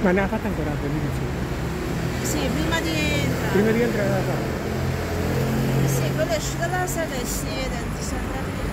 Ma ne ha fatta ancora altre, mi dicevi? Sì, prima di entrare. Prima di entrare alla sala? Sì, quella è uscita dalla sala e si è dentro sempre più.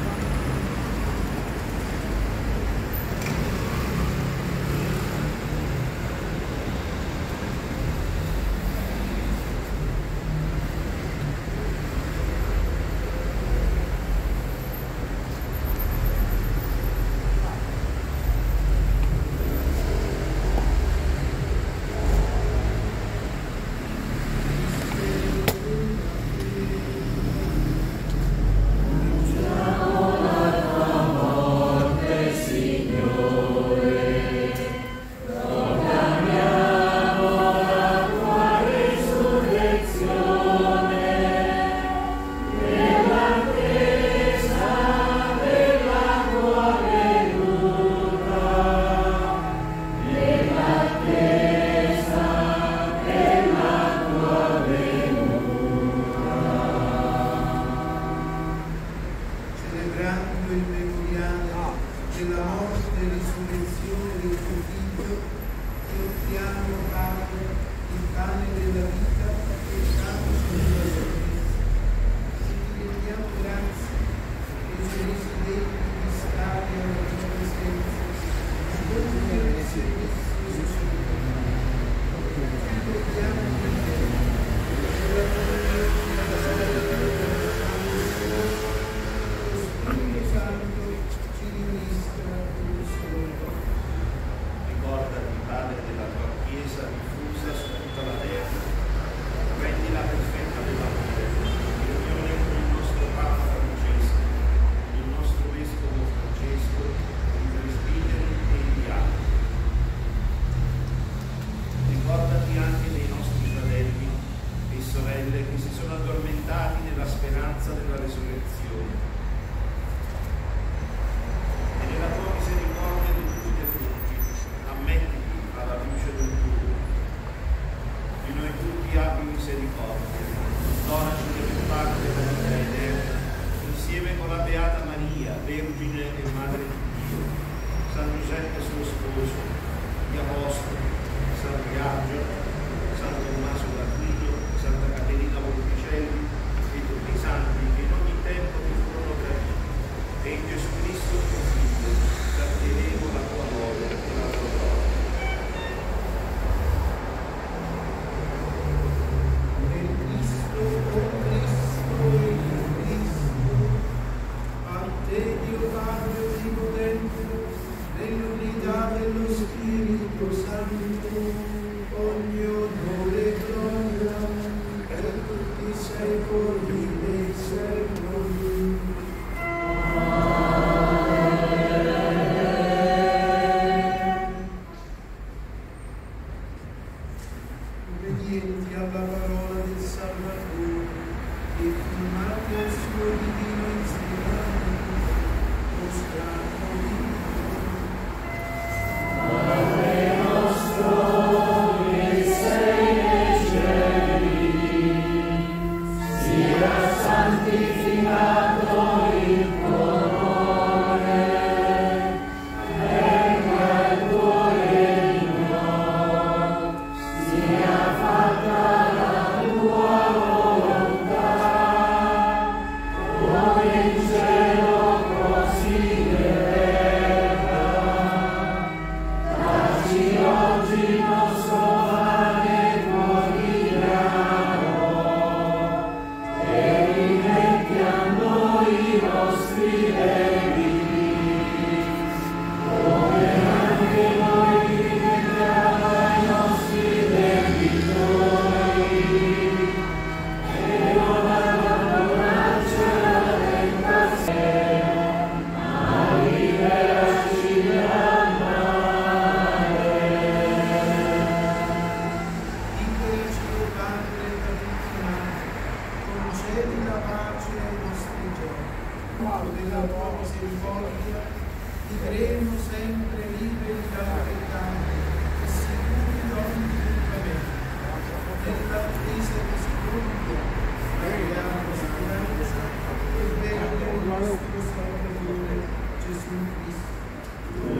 Gesù Cristo, tu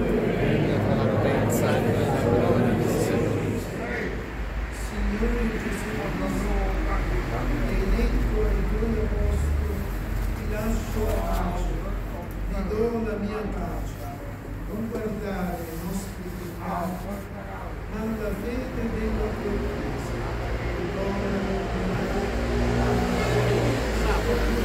regni con potenza nella gloria del Signore. tanto agio, vi do la mia pace. Non guardare i nostri peccati, ma la fede della tua Chiesa, e dona la tua vita.